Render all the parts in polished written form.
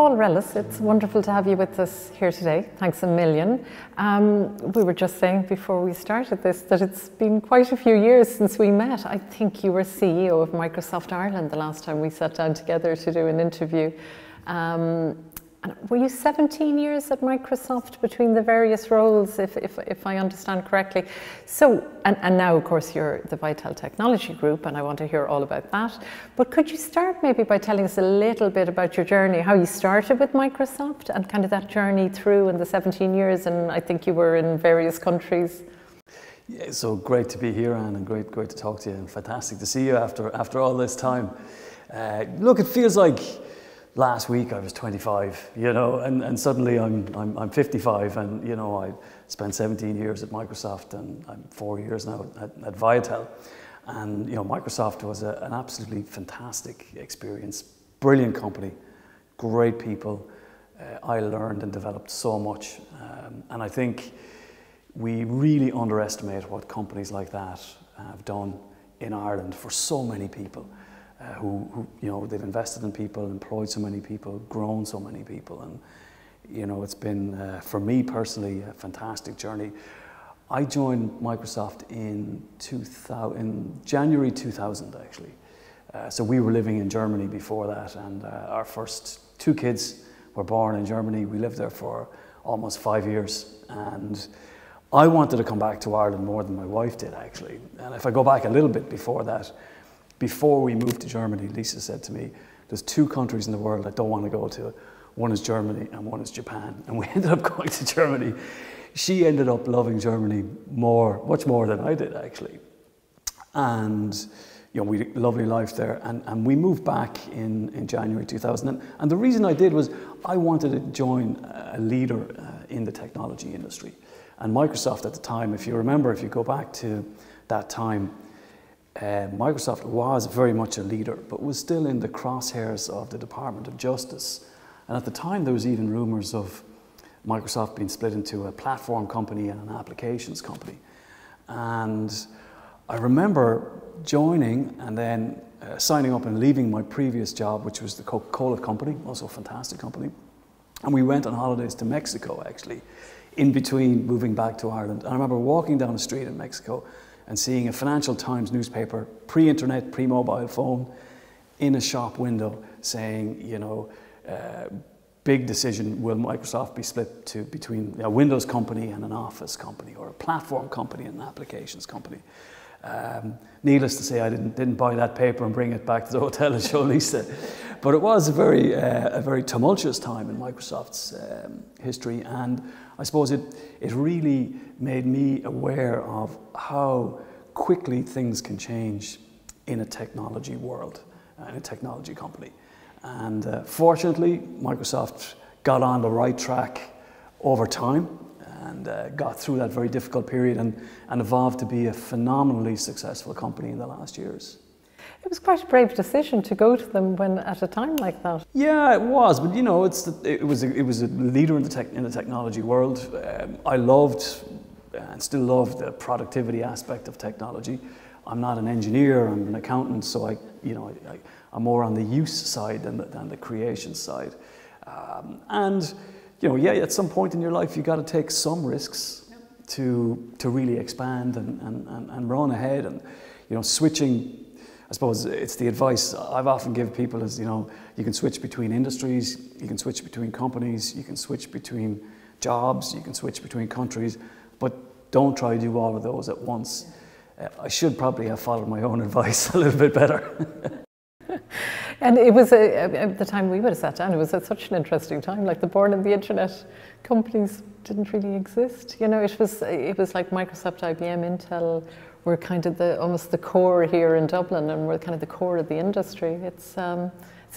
Paul Rellis, it's wonderful to have you with us here today. Thanks a million. We were just saying before we started this that it's been quite a few years since we met. I think you were CEO of Microsoft Ireland the last time we sat down together to do an interview. Were you 17 years at Microsoft between the various roles, if I understand correctly? So, and now, of course, you're the Viatel Technology Group, and I want to hear all about that. But could you start maybe by telling us a little bit about your journey, how you started with Microsoft and kind of that journey through in the 17 years, and I think you were in various countries. Yeah, so great to be here, Anne, and great to talk to you, and fantastic to see you after all this time. Look, it feels like last week I was 25, you know, and suddenly I'm 55, and, you know, I spent 17 years at Microsoft and I'm 4 years now at Viatel. And, you know, Microsoft was an absolutely fantastic experience, brilliant company, great people. I learned and developed so much. And I think we really underestimate what companies like that have done in Ireland for so many people. Who, you know, they've invested in people, employed so many people, grown so many people. And, you know, it's been, for me personally, a fantastic journey. I joined Microsoft in January 2000, actually. So we were living in Germany before that, and our first two kids were born in Germany. We lived there for almost 5 years, and I wanted to come back to Ireland more than my wife did, actually. And if I go back a little bit before that, before we moved to Germany, Lisa said to me, there's two countries in the world I don't want to go to. One is Germany and one is Japan. And we ended up going to Germany. She ended up loving Germany much more than I did, actually. And, you know, we had a lovely life there. And we moved back in January 2000. And the reason I did was I wanted to join a leader in the technology industry. And Microsoft at the time, if you remember, if you go back to that time, Microsoft was very much a leader, but was still in the crosshairs of the Department of Justice. And at the time, there was even rumors of Microsoft being split into a platform company and an applications company. And I remember joining and then signing up and leaving my previous job, which was the Coca-Cola company, also a fantastic company. And we went on holidays to Mexico, actually, in between moving back to Ireland. And I remember walking down the street in Mexico and seeing a Financial Times newspaper, pre-internet, pre-mobile phone, in a shop window saying, you know, big decision, will Microsoft be split between a Windows company and an Office company, or a platform company and an applications company? Needless to say, I didn't buy that paper and bring it back to the hotel and show Lisa. But it was a very tumultuous time in Microsoft's history, and I suppose it really made me aware of how quickly things can change in a technology world, in a technology company. And fortunately, Microsoft got on the right track over time, and got through that very difficult period and evolved to be a phenomenally successful company in the last years. It was quite a brave decision to go to them when at a time like that. Yeah, it was, but you know, it was a leader in the technology world. I loved and still love the productivity aspect of technology. I'm not an engineer, I'm an accountant, so I'm more on the use side than the creation side. And you know, yeah, at some point in your life, you've got to take some risks to really expand and run ahead. And, you know, switching, I suppose it's the advice I've often given people is, you know, you can switch between industries, you can switch between companies, you can switch between jobs, you can switch between countries, but don't try to do all of those at once. I should probably have followed my own advice a little bit better. And it was, at the time we would have sat down, it was at such an interesting time. Like the born and the internet companies didn't really exist. You know, it was like Microsoft, IBM, Intel were kind of almost the core here in Dublin, and were kind of the core of the industry. It's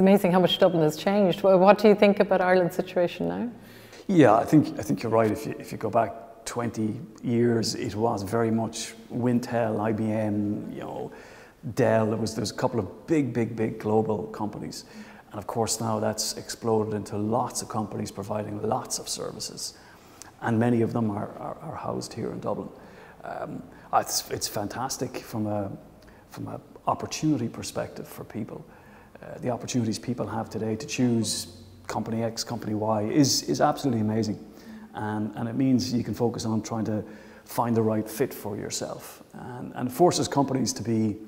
amazing how much Dublin has changed. What do you think about Ireland's situation now? Yeah, I think you're right. If you go back 20 years, it was very much Wintel, IBM, you know, Dell. There was a couple of big global companies, and of course now that's exploded into lots of companies providing lots of services, and many of them are housed here in Dublin. It's fantastic from a opportunity perspective for people. The opportunities people have today to choose company X, company Y is absolutely amazing. And it means you can focus on trying to find the right fit for yourself. And forces companies to be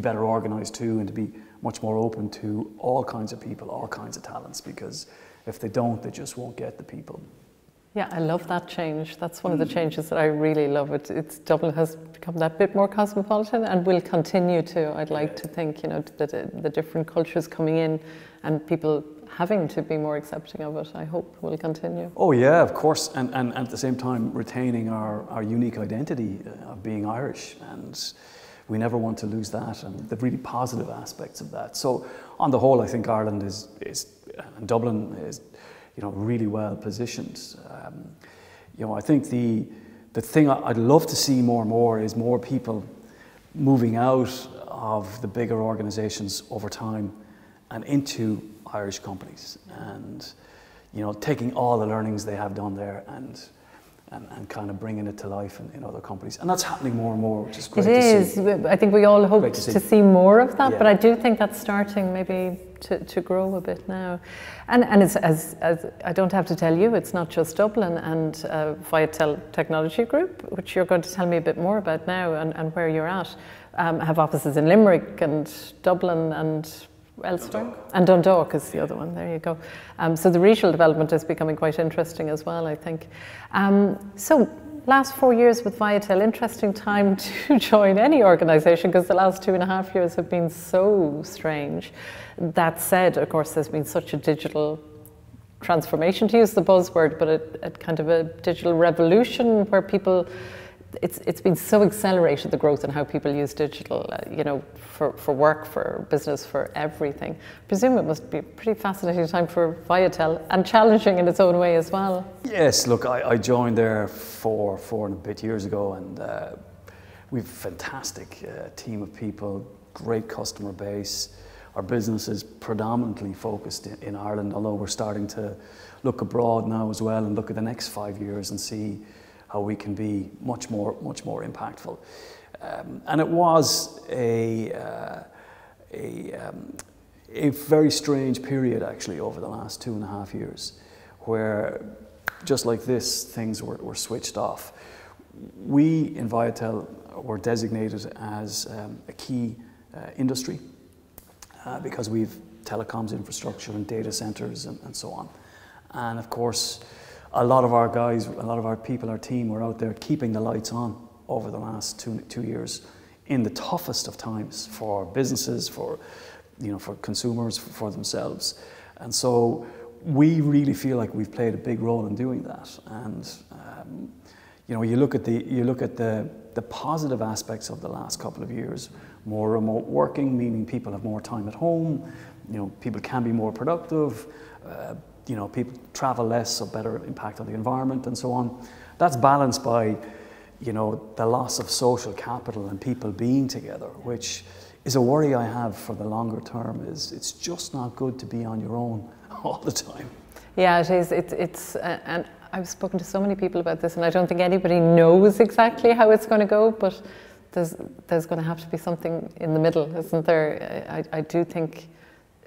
better organized too, and to be much more open to all kinds of people, all kinds of talents, because if they don't, they just won't get the people. Yeah, I love that change. That's one of the changes that I really love. It's Dublin has become that bit more cosmopolitan and will continue to. I'd like to think, you know, the different cultures coming in and people having to be more accepting of it, I hope will continue. Oh yeah, of course. And at the same time, retaining our unique identity of being Irish. And we never want to lose that, and the really positive aspects of that. So on the whole, I think Ireland and Dublin is, you know, really well positioned. You know, I think the thing I'd love to see more and more is more people moving out of the bigger organizations over time and into Irish companies, and, you know, taking all the learnings they have done there and kind of bringing it to life in other companies. And that's happening more and more, which is great to see. It is. I think we all hope to see more of that, but I do think that's starting maybe to grow a bit now. And it's, as I don't have to tell you, it's not just Dublin and Viatel Technology Group, which you're going to tell me a bit more about now and where you're at, have offices in Limerick and Dublin and elsewhere. And Dundalk is the other one, there you go. So the regional development is becoming quite interesting as well, I think. So last 4 years with Viatel, interesting time to join any organisation because the last 2.5 years have been so strange. That said, of course, there's been such a digital transformation, to use the buzzword, but it kind of a digital revolution where people, it's been so accelerated, the growth in how people use digital, you know, for work, for business, for everything. I presume it must be a pretty fascinating time for Viatel and challenging in its own way as well. Yes, look, I joined there four and a bit years ago, and we've a fantastic team of people, great customer base. Our business is predominantly focused in Ireland, although we're starting to look abroad now as well and look at the next 5 years and see how we can be much more impactful. And it was a very strange period actually over the last 2.5 years, where just like this, things were switched off. We in Viatel were designated as a key industry because we've telecoms infrastructure and data centers and so on. And of course, a lot of our guys, a lot of our people, our team were out there keeping the lights on over the last two years in the toughest of times for businesses, for, you know, for consumers, for themselves. And so we really feel like we've played a big role in doing that. And you know, you look at the positive aspects of the last couple of years, more remote working, meaning people have more time at home, you know, people can be more productive, you know, people travel less, so better impact on the environment and so on. That's balanced by, you know, the loss of social capital and people being together, which is a worry I have for the longer term. Is it's just not good to be on your own all the time. Yeah, it is. It's and I've spoken to so many people about this, and I don't think anybody knows exactly how it's going to go, but there's going to have to be something in the middle, isn't there? I do think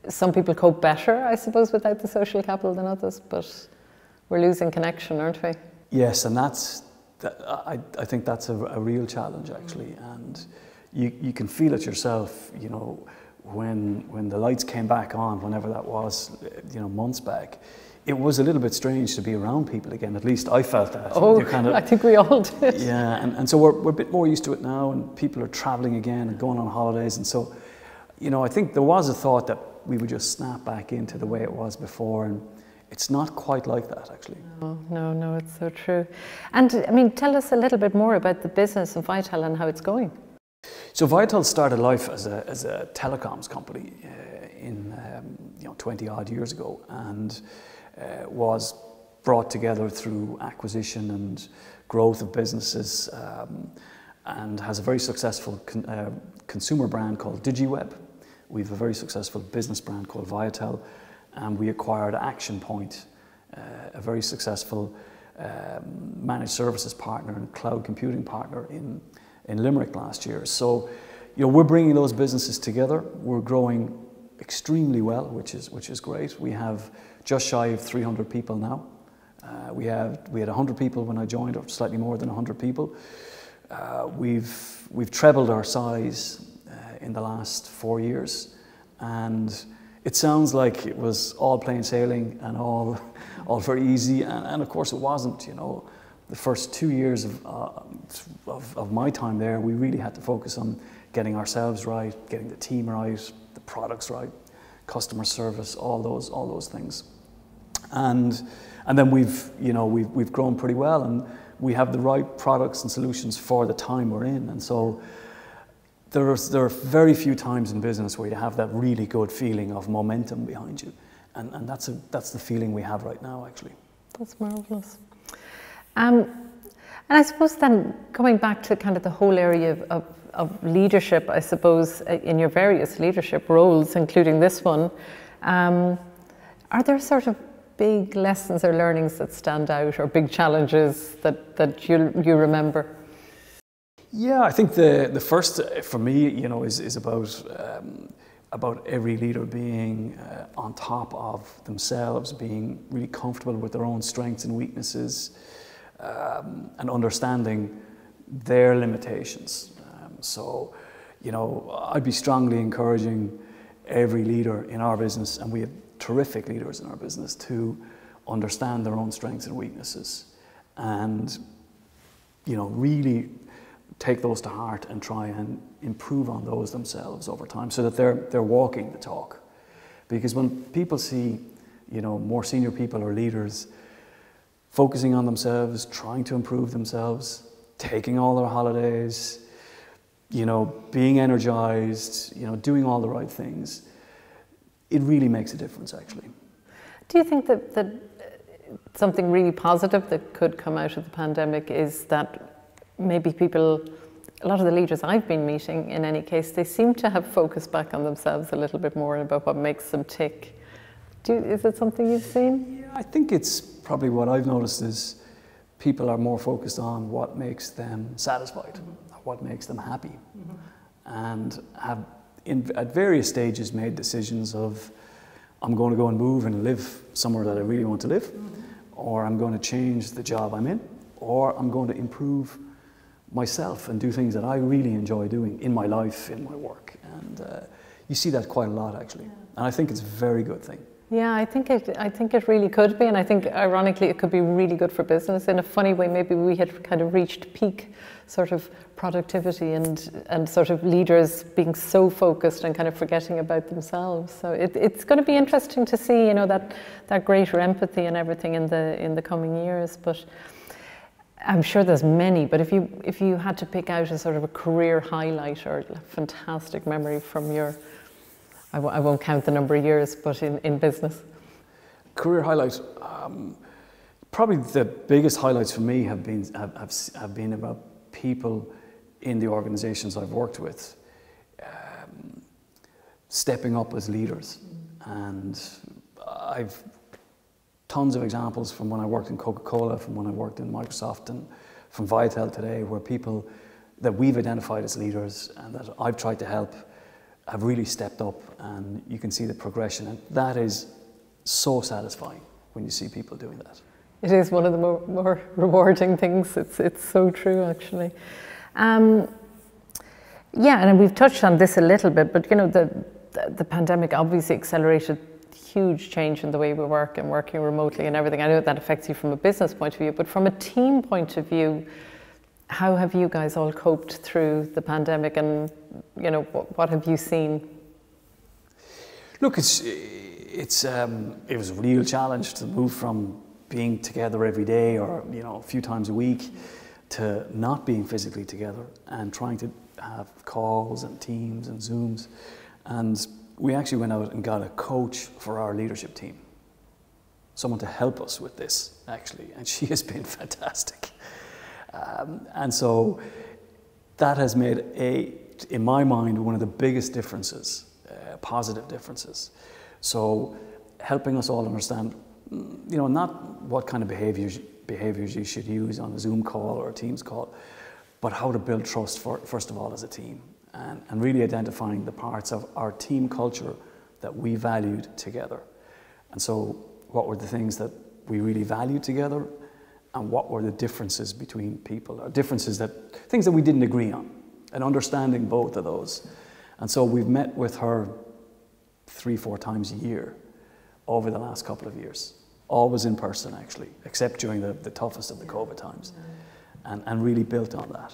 some people cope better, I suppose, without the social capital than others, but we're losing connection, aren't we? Yes, and I think that's a real challenge, actually. And you can feel it yourself, you know, when the lights came back on, whenever that was, you know, months back, it was a little bit strange to be around people again. At least I felt that. Oh, kind of, I think we all did. Yeah, and so we're a bit more used to it now, and people are traveling again and going on holidays. And so, you know, I think there was a thought that we would just snap back into the way it was before, and it's not quite like that, actually. No, it's so true. And I mean, tell us a little bit more about the business of Viatel and how it's going. So Viatel started life as a telecoms company in 20 odd years ago, and was brought together through acquisition and growth of businesses, and has a very successful consumer brand called DigiWeb. We have a very successful business brand called Viatel, and we acquired Action Point, a very successful managed services partner and cloud computing partner in Limerick last year. So, you know, we're bringing those businesses together. We're growing extremely well, which is great. We have just shy of 300 people now. We had 100 people when I joined, or slightly more than 100 people. We've trebled our size in the last 4 years, and it sounds like it was all plain sailing and all very easy, and of course it wasn't. You know, the first 2 years of my time there, we really had to focus on getting ourselves right, getting the team right, the products right, customer service, all those things, and then we've grown pretty well, and we have the right products and solutions for the time we're in. And so there are very few times in business where you have that really good feeling of momentum behind you, and that's the feeling we have right now, actually. That's marvelous. And I suppose then coming back to kind of the whole area of leadership, I suppose, in your various leadership roles, including this one, are there sort of big lessons or learnings that stand out, or big challenges that you remember? Yeah, I think the first for me, you know, is about every leader being on top of themselves, being really comfortable with their own strengths and weaknesses, and understanding their limitations. So, you know, I'd be strongly encouraging every leader in our business, and we have terrific leaders in our business, to understand their own strengths and weaknesses, and, you know, really take those to heart and try and improve on those themselves over time, so that they're walking the talk. Because when people see, you know, more senior people or leaders focusing on themselves, trying to improve themselves, taking all their holidays, you know, being energized, you know, doing all the right things, it really makes a difference, actually. Do you think that something really positive that could come out of the pandemic is that maybe people, a lot of the leaders I've been meeting in any case, they seem to have focused back on themselves a little bit more about what makes them tick. Is it something you've seen? Yeah, I think it's probably what I've noticed is people are more focused on what makes them satisfied, mm-hmm. what makes them happy, mm-hmm. and have at various stages made decisions of, I'm going to go and move and live somewhere that I really want to live, mm-hmm. or I'm going to change the job I'm in, or I'm going to improve myself and do things that I really enjoy doing in my life, in my work. And you see that quite a lot, actually. Yeah. And I think it's a very good thing. Yeah, I think it really could be. And I think, ironically, it could be really good for business. In a funny way, maybe we had kind of reached peak sort of productivity and sort of leaders being so focused and kind of forgetting about themselves. So it's going to be interesting to see, you know, that greater empathy and everything in the coming years. But I'm sure there's many, but if you had to pick out a sort of a career highlight or a fantastic memory from your, I won't count the number of years, but in business. Career highlight, probably the biggest highlights for me have been about people in the organizations I've worked with, stepping up as leaders. And I've tons of examples from when I worked in Coca-Cola, from when I worked in Microsoft, and from Viatel today, where people that we've identified as leaders and that I've tried to help have really stepped up, and you can see the progression. And that is so satisfying when you see people doing that. It is one of the more rewarding things. It's so true, actually. Yeah, and we've touched on this a little bit, but, you know, the pandemic obviously accelerated huge change in the way we work and working remotely and everything. I know that affects you from a business point of view, but from a team point of view, how have you guys all coped through the pandemic, and, you know, what have you seen? Look, it was a real challenge to move from being together every day, or, you know, a few times a week, to not being physically together and trying to have calls and Teams and Zooms. And we actually went out and got a coach for our leadership team, someone to help us with this, actually, and she has been fantastic. And so that has made, in my mind, one of the biggest differences, positive differences. So helping us all understand, you know, not what kind of behaviors you should use on a Zoom call or a Teams call, but how to build trust, first of all, as a team, and really identifying the parts of our team culture that we valued together. And so what were the things that we really valued together, and what were the differences between people, or differences that, things that we didn't agree on, and understanding both of those. And so we've met with her 3-4 times a year over the last couple of years, always in person actually, except during the toughest of the COVID times, and really built on that.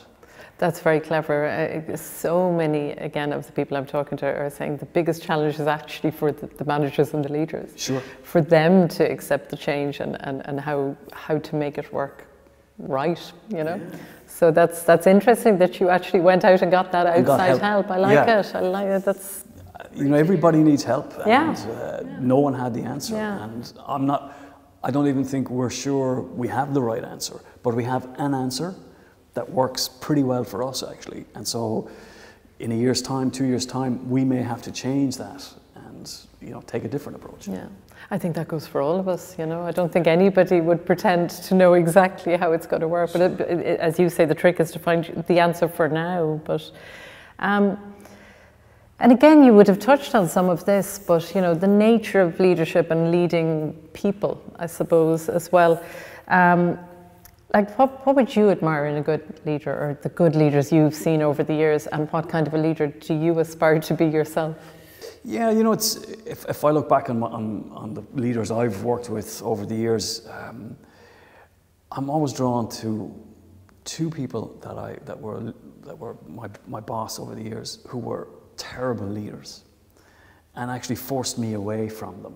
That's very clever. So many, again, of the people I'm talking to are saying the biggest challenge is actually for the managers and the leaders. Sure. For them to accept the change and how to make it work right, you know? Yeah. So that's interesting that you actually went out and got that outside help. I like it. I like it. That's... You know, everybody needs help. And, no one had the answer. Yeah. And I don't even think we're sure we have the right answer, but we have an answer that works pretty well for us actually. And so in a year's time, 2 years' time, we may have to change that and, you know, take a different approach. Yeah, I think that goes for all of us, you know. I don't think anybody would pretend to know exactly how it's going to work, but it, as you say, the trick is to find the answer for now. But, and again, you would have touched on some of this, but, you know, the nature of leadership and leading people, I suppose, as well. Like, what would you admire in a good leader, or the good leaders you've seen over the years, and what kind of a leader do you aspire to be yourself? Yeah, you know, it's, if I look back on the leaders I've worked with over the years, I'm always drawn to two people that were my boss over the years, who were terrible leaders, and actually forced me away from them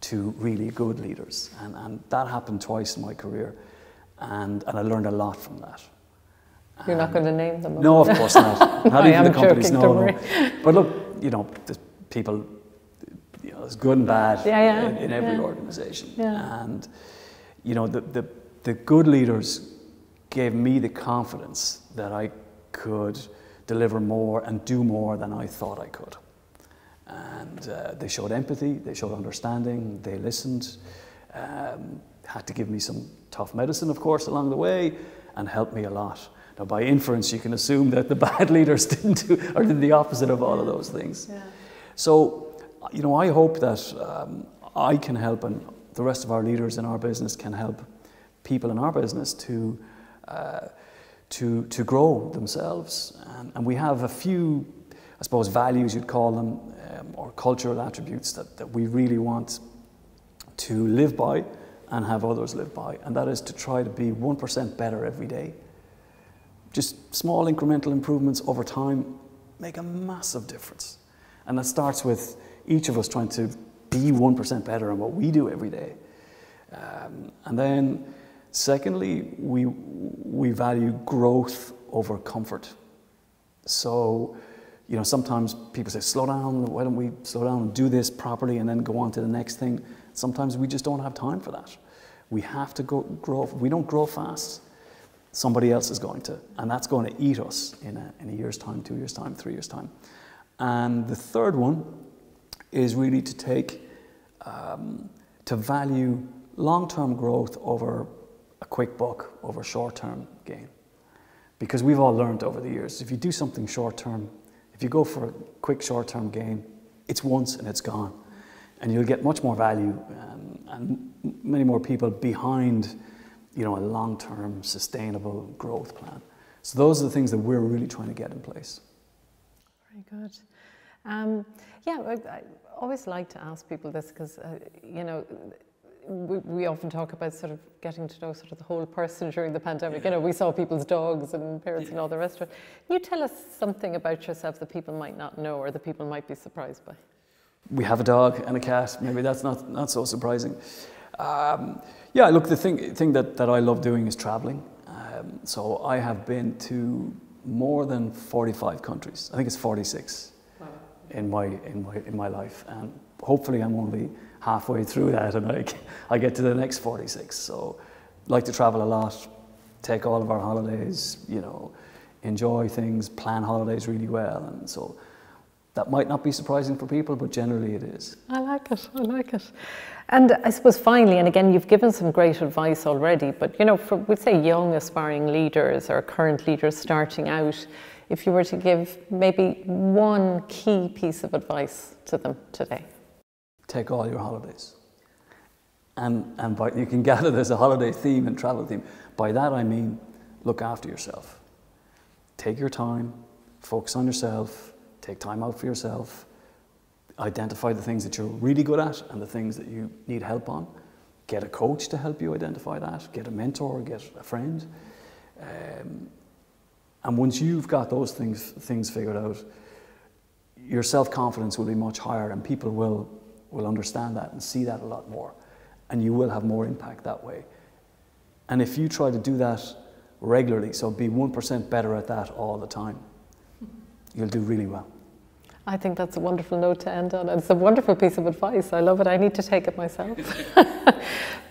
to really good leaders, and that happened twice in my career. And I learned a lot from that. You're not going to name them? No, of course not. Not even the companies, no. But look, you know, there's people, you know, there's good and bad in every organization. Yeah. And, you know, the good leaders gave me the confidence that I could deliver more and do more than I thought I could. And they showed empathy, they showed understanding, they listened, had to give me some tough medicine, of course, along the way, and helped me a lot. Now, by inference, you can assume that the bad leaders didn't do, or did the opposite of all of those things. Yeah. So, you know, I hope that I can help, and the rest of our leaders in our business can help people in our business to grow themselves. And we have a few, I suppose, values you'd call them, or cultural attributes that we really want to live by and have others live by, and that is to try to be 1% better every day. Just small incremental improvements over time make a massive difference. And that starts with each of us trying to be 1% better in what we do every day. And then secondly, we value growth over comfort. So, you know, sometimes people say, slow down, why don't we slow down and do this properly and then go on to the next thing? Sometimes we just don't have time for that. We have to grow. If we don't grow fast, somebody else is going to, and that's going to eat us in a year's time, 2 years' time, 3 years' time. And the third one is really to take, to value long-term growth over a quick buck, over short-term gain. Because we've all learned over the years, if you do something short-term, if you go for a quick short-term gain, it's once and it's gone. And you'll get much more value and many more people behind, you know, a long-term sustainable growth plan. So those are the things that we're really trying to get in place. Very good. I always like to ask people this because, you know, we often talk about sort of getting to know sort of the whole person during the pandemic. You know, we saw people's dogs and parents and all the rest of it. Can you tell us something about yourself that people might not know or that people might be surprised by? We have a dog and a cat. Maybe that's not so surprising. Yeah, look, the thing that I love doing is traveling. So I have been to more than 45 countries. I think it's 46 in my life, and hopefully I'm only halfway through that, and I get to the next 46. So I like to travel a lot, take all of our holidays, you know, enjoy things, plan holidays really well, and so. That might not be surprising for people, but generally it is. I like it, I like it. And I suppose finally, and again, you've given some great advice already, but you know, for, we'd say young aspiring leaders or current leaders starting out, if you were to give maybe one key piece of advice to them today? Take all your holidays. And by, you can gather there's a holiday theme and travel theme. By that I mean look after yourself. Take your time, focus on yourself, take time out for yourself, identify the things that you're really good at and the things that you need help on. Get a coach to help you identify that, get a mentor, get a friend. And once you've got those things figured out, your self-confidence will be much higher and people will understand that and see that a lot more. And you will have more impact that way. And if you try to do that regularly, so be 1% better at that all the time, you'll do really well. I think that's a wonderful note to end on. It's a wonderful piece of advice. I love it. I need to take it myself.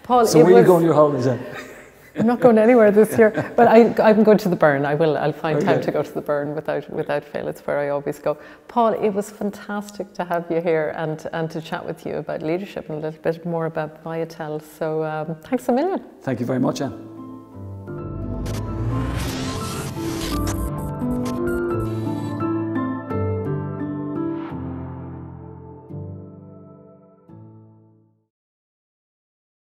Paul, so where are you going on your holidays then? I'm not going anywhere this year, but I'm going to the burn. I'll find time to go to the burn without fail. It's where I always go. Paul, it was fantastic to have you here and to chat with you about leadership and a little bit more about Viatel. So thanks a million. Thank you very much, Anne.